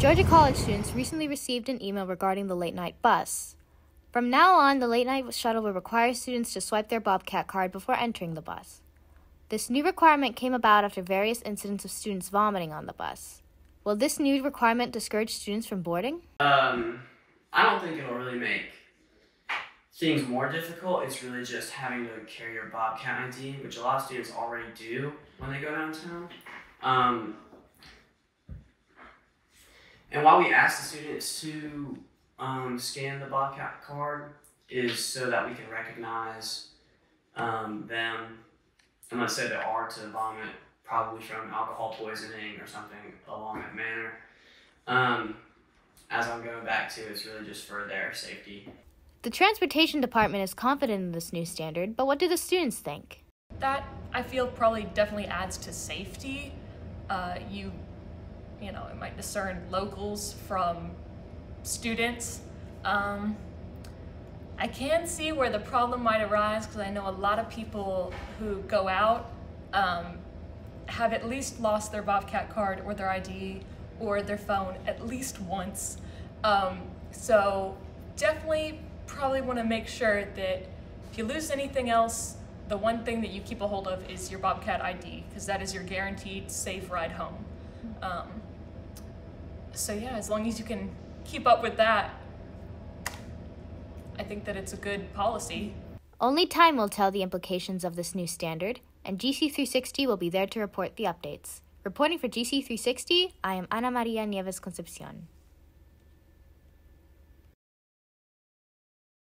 Georgia College students recently received an email regarding the late-night bus. From now on, the late-night shuttle will require students to swipe their Bobcat card before entering the bus. This new requirement came about after various incidents of students vomiting on the bus. Will this new requirement discourage students from boarding? I don't think it'll really make things more difficult. It's really just having to carry your Bobcat ID, which a lot of students already do when they go downtown. And why we ask the students to scan the Bobcat card is so that we can recognize them. And let's say they are to vomit, probably from alcohol poisoning or something along that manner. As I'm going back to, it's really just for their safety. The transportation department is confident in this new standard, but what do the students think? That, I feel, probably definitely adds to safety. You know, it might discern locals from students. I can see where the problem might arise because I know a lot of people who go out have at least lost their Bobcat card or their ID or their phone at least once. So definitely probably want to make sure that if you lose anything else, the one thing that you keep a hold of is your Bobcat ID because that is your guaranteed safe ride home. So yeah, as long as you can keep up with that, I think that it's a good policy. Only time will tell the implications of this new standard, and GC360 will be there to report the updates. Reporting for GC360, I am Ana María Nieves-Concepción.